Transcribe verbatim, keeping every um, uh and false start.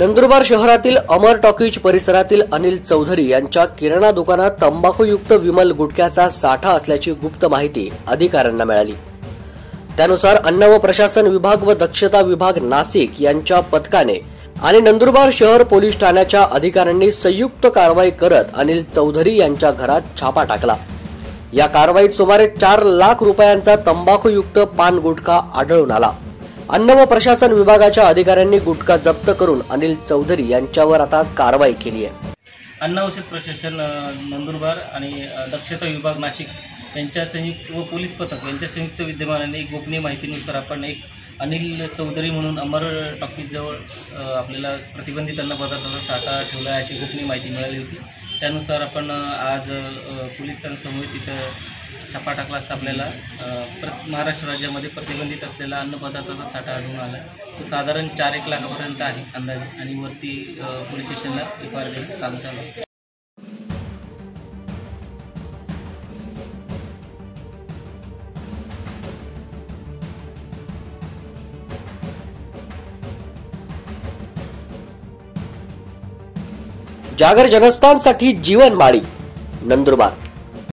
नंदुरबार शहरातील अमरटॉकीज परिसरातील अनिल चौधरी यांच्या किराणा दुकानात तंबाखूयुक्त विमल गुटख्याचा साठा असल्याची गुप्त माहिती अधिकाऱ्यांना मिळाली। त्यानुसार अन्न व प्रशासन विभाग व दक्षता विभाग नासिक यांच्या पथकाने आणि नंदुरबार शहर पोलीस ठाण्याच्या अधिकाऱ्यांनी संयुक्त कारवाई करत अनिल चौधरी यांच्या घरात छापा टाकला। या कारवाईत सुमारे चार लाख रुपयांचा तंबाखूयुक्त पान गुटखा आढळून आला। अन्न व प्रशासन विभागाच्या अधिकाऱ्यांनी गुटखा जप्त करून अनिल चौधरी यांच्यावर आता कारवाई केली आहे। अन्न औषध प्रशासन नंदुरबार आणि दक्षता विभाग नाशिक यांच्या संयुक्त व पोलीस पथक यांच्या संयुक्त विद्यमानाने एक गोपनीय माहितीनुसार आपण एक अनिल चौधरी म्हणून अमर टॉकीजजवळ आपल्याला प्रतिबंधित अन्न पदार्थाचा साठा ठेवला आहे अशी गोपनीय माहिती मिळाली होती। त्यानुसार आपण आज पोलिसांसमोर तिथं छापा टाकला असता आपल्याला महाराष्ट्र राज्यामध्ये प्रतिबंधित असलेला अन्न पदार्थाचा साठा आढळून आला। तो साधारण चार एक लाखापर्यंत आहे अंदाजे आणि वरती पोलीस स्टेशनला एफआयआर देऊन काम चालू आहे। जागर जनस्थानसाठी जीवन माळी, नंदुरबार।